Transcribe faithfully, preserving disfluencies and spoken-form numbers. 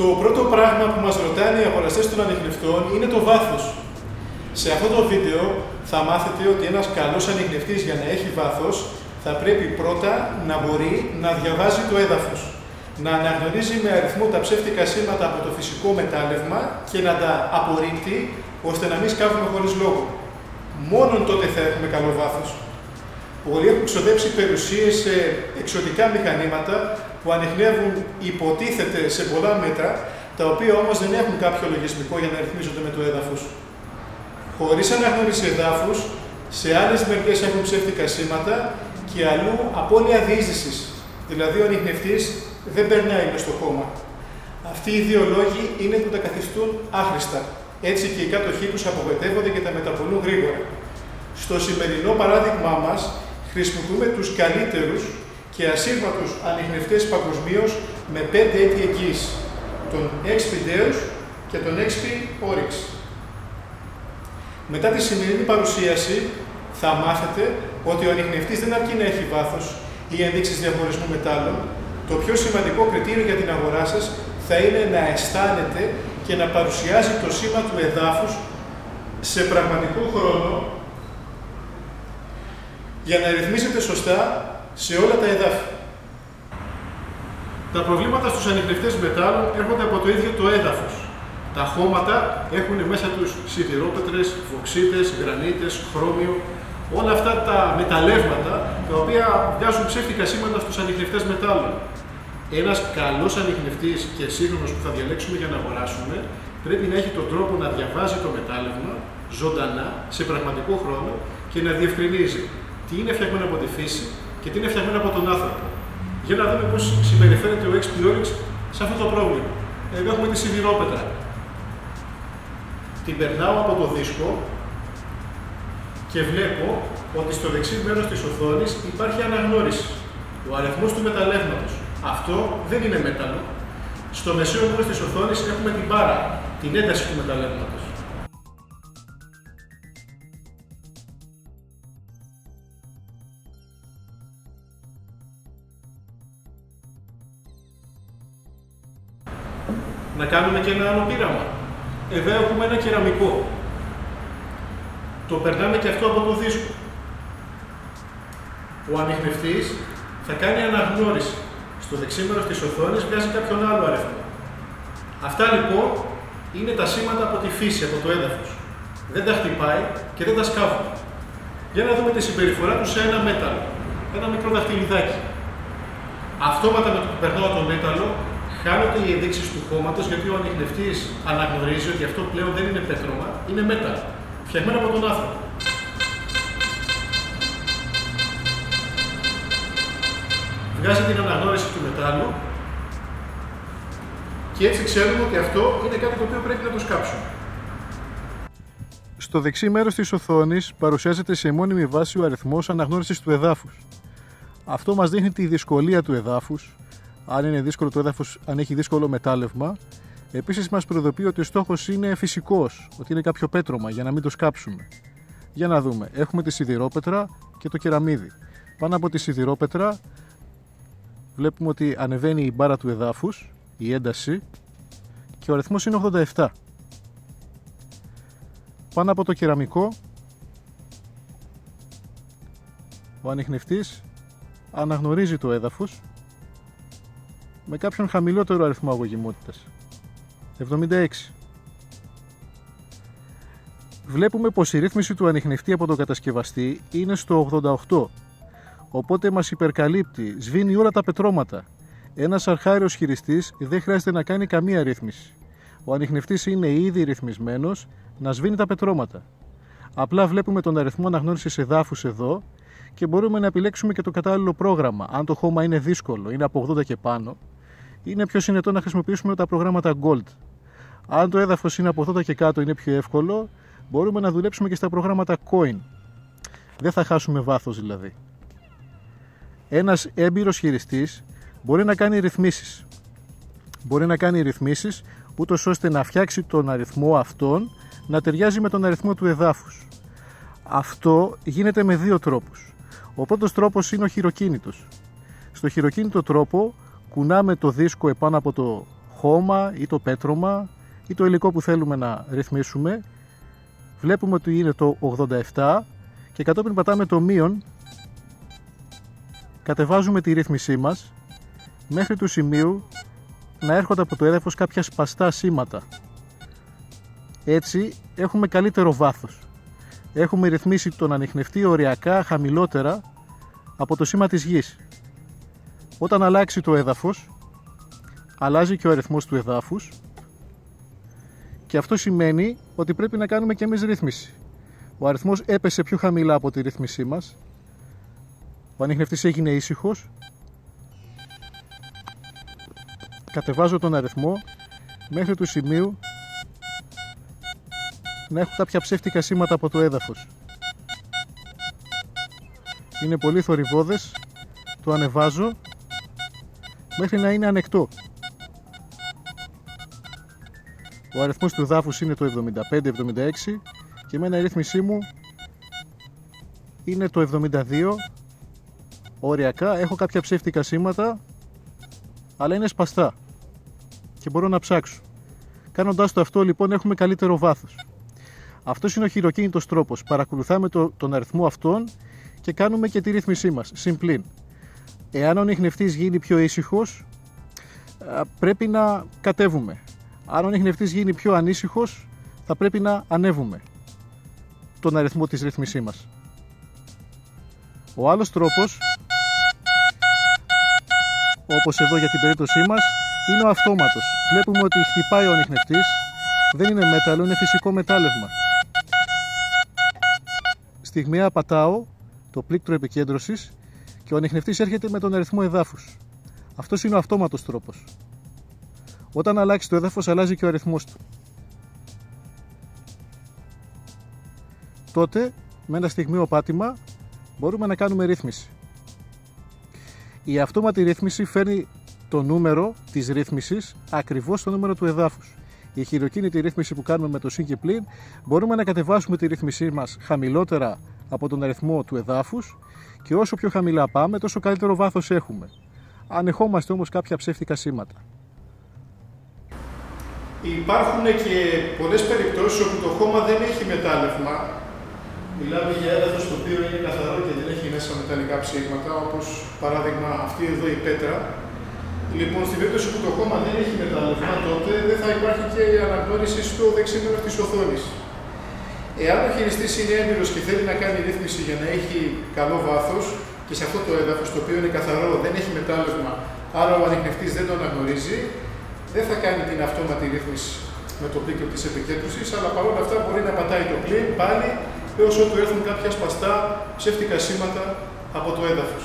Το πρώτο πράγμα που μας ρωτάνε οι αγοραστές των ανιχνευτών είναι το βάθος. Σε αυτό το βίντεο θα μάθετε ότι ένας καλός ανιχνευτής για να έχει βάθος θα πρέπει πρώτα να μπορεί να διαβάζει το έδαφος, να αναγνωρίζει με αριθμό τα ψεύτικα σήματα από το φυσικό μετάλλευμα και να τα απορρίπτει ώστε να μην σκάβουμε χωρίς λόγο. Μόνον τότε θα έχουμε καλό βάθος. Πολλοί έχουν ξοδέψει περιουσίες σε εξωτικά μηχανήματα που ανιχνεύουν υποτίθεται σε πολλά μέτρα, τα οποία όμως δεν έχουν κάποιο λογισμικό για να ρυθμίζονται με το έδαφος. Χωρίς αναγνώριση εδάφους, σε άλλες μερικές έχουν ψεύτικα σήματα και αλλού απώλεια διείσδυσης. Δηλαδή, ο ανιχνευτής δεν περνάει μες στο χώμα. Αυτοί οι δύο λόγοι είναι που τα καθιστούν άχρηστα. Έτσι και οι κάτοχοί τους απογοητεύονται και τα μεταπολούν γρήγορα. Στο σημερινό παράδειγμά μας, χρησιμοποιούμε τους καλύτερους και ασύρματους ανιχνευτές παγκοσμίως με πέντε έτη εγγύηση, τον Εξ Πι Ντέους και τον Εξ Πι Ο Ρ Εξ. Μετά τη σημερινή παρουσίαση θα μάθετε ότι ο ανιχνευτής δεν αρκεί να έχει βάθος ή ενδείξεις διαχωρισμού μετάλλων. Το πιο σημαντικό κριτήριο για την αγορά σας θα είναι να αισθάνεται και να παρουσιάζει το σήμα του εδάφους σε πραγματικό χρόνο για να ρυθμίσετε σωστά σε όλα τα εδάφη. Τα προβλήματα στους ανιχνευτές μετάλλων έρχονται από το ίδιο το έδαφος. Τα χώματα έχουν μέσα τους σιδηρόπετρες, βωξίτες, γρανίτες, χρώμιο, όλα αυτά τα μεταλλεύματα τα οποία βγάζουν ψεύτικα σήματα στους ανιχνευτές μετάλλων. Ένας καλός ανιχνευτής και σύγχρονος που θα διαλέξουμε για να αγοράσουμε πρέπει να έχει τον τρόπο να διαβάζει το μετάλλευμα ζωντανά σε πραγματικό χρόνο και να διευκρινίζει τι είναι φτιαγμένο από τη φύση και τι είναι φτιαγμένο από τον άνθρωπο. Για να δούμε πώς συμπεριφέρεται ο Εξ Πι Ο Ρ Εξ σε αυτό το πρόβλημα. Εδώ έχουμε τη σιδηρόπετρα. Την περνάω από το δίσκο και βλέπω ότι στο δεξί μέρος της οθόνης υπάρχει αναγνώριση. Ο αριθμός του μεταλλεύματος. Αυτό δεν είναι μέταλλο. Στο μεσαίο μέρος της οθόνης έχουμε την μπάρα, την ένταση του μεταλλεύματος. Να κάνουμε και ένα άλλο πείραμα. Εδώ έχουμε ένα κεραμικό. Το περνάμε και αυτό από το δίσκο. Ο ανιχνευτής θα κάνει αναγνώριση. Στο δεξί μέρος της οθόνης βγάζει κάποιον άλλο αριθμό. Αυτά λοιπόν είναι τα σήματα από τη φύση, από το έδαφος. Δεν τα χτυπάει και δεν τα σκάβουμε. Για να δούμε τη συμπεριφορά του σε ένα μέταλλο. Ένα μικρό δαχτυλιδάκι. Αυτόματα με το που περνάω το μέταλλο, χάνονται οι ενδείξεις του χώματος, γιατί ο ανιχνευτής αναγνωρίζει ότι αυτό πλέον δεν είναι πέτρωμα, είναι μέταλλο. Φτιαγμένο από τον άνθρωπο. Βγάζει την αναγνώριση του μετάλλου και έτσι ξέρουμε ότι αυτό είναι κάτι το οποίο πρέπει να το σκάψουμε. Στο δεξί μέρος της οθόνης παρουσιάζεται σε μόνιμη βάση ο αριθμός αναγνώρισης του εδάφους. Αυτό μας δείχνει τη δυσκολία του εδάφους, αν είναι δύσκολο το έδαφος, αν έχει δύσκολο μετάλλευμα. Επίσης μας προειδοποιεί ότι ο στόχος είναι φυσικός, ότι είναι κάποιο πέτρωμα για να μην το σκάψουμε. Για να δούμε, έχουμε τη σιδηρόπετρα και το κεραμίδι. Πάνω από τη σιδηρόπετρα βλέπουμε ότι ανεβαίνει η μπάρα του εδάφους, η ένταση, και ο αριθμός είναι ογδόντα επτά. Πάνω από το κεραμικό, ο ανιχνευτής αναγνωρίζει το έδαφος με κάποιον χαμηλότερο αριθμό αγωγιμότητας, εβδομήντα έξι. Βλέπουμε πως η ρύθμιση του ανιχνευτή από τον κατασκευαστή είναι στο ογδόντα οκτώ, οπότε μας υπερκαλύπτει, σβήνει όλα τα πετρώματα. Ένας αρχάιος χειριστής δεν χρειάζεται να κάνει καμία ρύθμιση. Ο ανιχνευτής είναι ήδη ρυθμισμένος να σβήνει τα πετρώματα. Απλά βλέπουμε τον αριθμό αναγνώρισης εδάφους εδώ και μπορούμε να επιλέξουμε και το κατάλληλο πρόγραμμα. Αν το χώμα είναι δύσκολο, είναι από ογδόντα και πάνω, είναι πιο συνετό να χρησιμοποιήσουμε τα προγράμματα Gold. Αν το έδαφος είναι από ογδόντα και κάτω, είναι πιο εύκολο, μπορούμε να δουλέψουμε και στα προγράμματα Coin. Δεν θα χάσουμε βάθος δηλαδή. Ένας έμπειρος χειριστής μπορεί να κάνει ρυθμίσεις. Μπορεί να κάνει ρυθμίσεις ούτως ώστε να φτιάξει τον αριθμό αυτόν να ταιριάζει με τον αριθμό του εδάφους. Αυτό γίνεται με δύο τρόπους. Ο πρώτος τρόπος είναι ο χειροκίνητος. Στο χειροκίνητο τρόπο κουνάμε το δίσκο επάνω από το χώμα ή το πέτρωμα ή το υλικό που θέλουμε να ρυθμίσουμε. Βλέπουμε ότι είναι το ογδόντα επτά και κατόπιν πατάμε το μείον, κατεβάζουμε τη ρύθμισή μας μέχρι του σημείου να έρχονται από το έδαφος κάποια σπαστά σήματα. Έτσι έχουμε καλύτερο βάθος. Έχουμε ρυθμίσει τον ανιχνευτή οριακά χαμηλότερα από το σήμα της γης. Όταν αλλάξει το έδαφος, αλλάζει και ο αριθμός του εδάφους και αυτό σημαίνει ότι πρέπει να κάνουμε και εμείς ρύθμιση. Ο αριθμός έπεσε πιο χαμηλά από τη ρύθμισή μας, ο ανιχνευτής έγινε ήσυχος. Κατεβάζω τον αριθμό μέχρι του σημείου να έχω κάποια ψεύτικα σήματα από το έδαφος. Είναι πολύ θορυβώδες, το ανεβάζω μέχρι να είναι ανεκτό. Ο αριθμός του δάφους είναι το εβδομήντα πέντε εβδομήντα έξι και εμένα η ρύθμισή μου είναι το εβδομήντα δύο. Οριακά έχω κάποια ψεύτικα σήματα, αλλά είναι σπαστά και μπορώ να ψάξω. Κάνοντας το αυτό λοιπόν έχουμε καλύτερο βάθος. Αυτός είναι ο χειροκίνητος τρόπος. Παρακολουθάμε το, τον αριθμό αυτών και κάνουμε και τη ρύθμισή μας, συμπλήν. Εάν ο ανιχνευτής γίνει πιο ήσυχος, πρέπει να κατέβουμε. Αν ο ανιχνευτής γίνει πιο ανήσυχος, θα πρέπει να ανέβουμε τον αριθμό της ρύθμισής μας. Ο άλλος τρόπος, όπως εδώ για την περίπτωσή μας, είναι ο αυτόματος. Βλέπουμε ότι χτυπάει ο ανιχνευτής, δεν είναι μέταλλο, είναι φυσικό μετάλλευμα. Στιγμιαία πατάω το πλήκτρο επικέντρωσης και ο ανιχνευτής έρχεται με τον αριθμό εδάφους. Αυτός είναι ο αυτόματος τρόπος. Όταν αλλάξει το έδαφος, αλλάζει και ο αριθμός του. Τότε, με ένα στιγμιαίο πάτημα, μπορούμε να κάνουμε ρύθμιση. Η αυτόματη ρύθμιση φέρνει το νούμερο της ρύθμισης ακριβώς στο νούμερο του εδάφους. Η χειροκίνητη ρύθμιση που κάνουμε με το συν και πλην, μπορούμε να κατεβάσουμε τη ρύθμισή μας χαμηλότερα από τον αριθμό του εδάφους και όσο πιο χαμηλά πάμε, τόσο καλύτερο βάθος έχουμε. Ανεχόμαστε όμως κάποια ψεύτικα σήματα. Υπάρχουν και πολλές περιπτώσεις όπου το χώμα δεν έχει μετάλλευμα. Μιλάμε για έδαφος το οποίο είναι καθαρό και δεν έχει μέσα μεταλλικά ψήγματα, όπως παράδειγμα αυτή εδώ η πέτρα. Λοιπόν, στην περίπτωση που το χώμα δεν έχει μετάλλευμα, τότε δεν θα υπάρχει και η αναγνώριση στο δεξί μέρος της οθόνης. Εάν ο χειριστής είναι έμπειρος και θέλει να κάνει ρύθμιση για να έχει καλό βάθος και σε αυτό το έδαφος το οποίο είναι καθαρό, δεν έχει μετάλλευμα, άρα ο ανιχνευτής δεν το αναγνωρίζει, δεν θα κάνει την αυτόματη ρύθμιση με το πλήκτρο της επικέντρωσης, αλλά παρόλα αυτά μπορεί να πατάει το πλήν πάλι έως ότου έρθουν κάποια σπαστά ψεύτικα σήματα από το έδαφος.